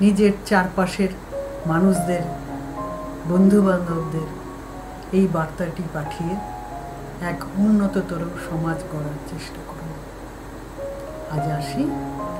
निजेर चारपाशेर मानुषदेर बंधुबान्धवदेर एई बार्ताटी पाठिये एक उन्नततर समाज गढ़ार चेष्टा करुन। आज आसि।